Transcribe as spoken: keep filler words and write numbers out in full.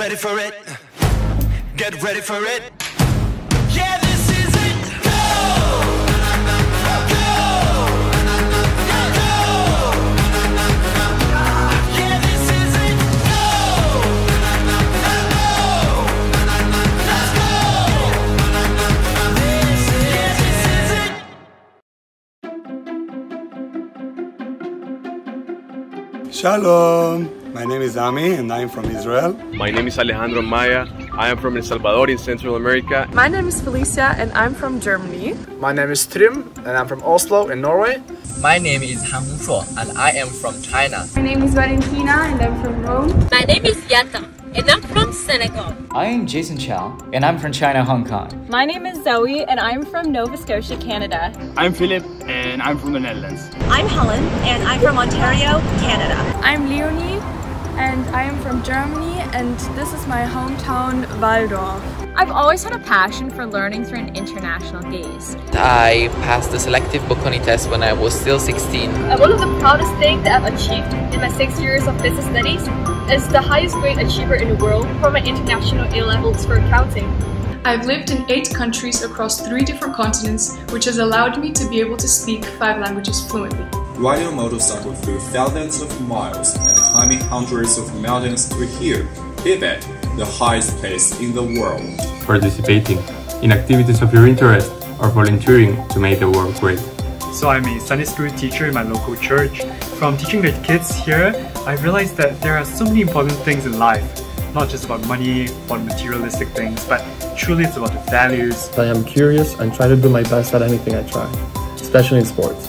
ready for it. Get ready for it. Yeah, this is it. Go! Go! Go! Yeah, this is it. Go! Go! Let's go! This is, yeah, this is it. Shalom. My name is Ami and I'm from Israel. My name is Alejandro Maya. I am from El Salvador in Central America. My name is Felicia and I'm from Germany. My name is Trim and I'm from Oslo in Norway. My name is Hanmufu and I am from China. My name is Valentina and I'm from Rome. My name is Yata and I'm from Senegal. I am Jason Chow and I'm from China, Hong Kong. My name is Zoe and I'm from Nova Scotia, Canada. I'm Philip and I'm from the Netherlands. I'm Helen and I'm from Ontario, Canada. I'm Leonie. And I am from Germany, and this is my hometown, Waldorf. I've always had a passion for learning through an international gaze. I passed the selective Bocconi test when I was still sixteen. And one of the proudest things that I've achieved in my six years of business studies is the highest grade achiever in the world for my international A levels for accounting. I've lived in eight countries across three different continents, which has allowed me to be able to speak five languages fluently. Ride your motorcycle through thousands of miles and climbing hundreds of mountains to here, Tibet, the highest place in the world. Participating in activities of your interest or volunteering to make the world great. So I'm a Sunday school teacher in my local church. From teaching the kids here, I realized that there are so many important things in life. Not just about money, about materialistic things, but truly it's about the values. I am curious and try to do my best at anything I try, especially in sports.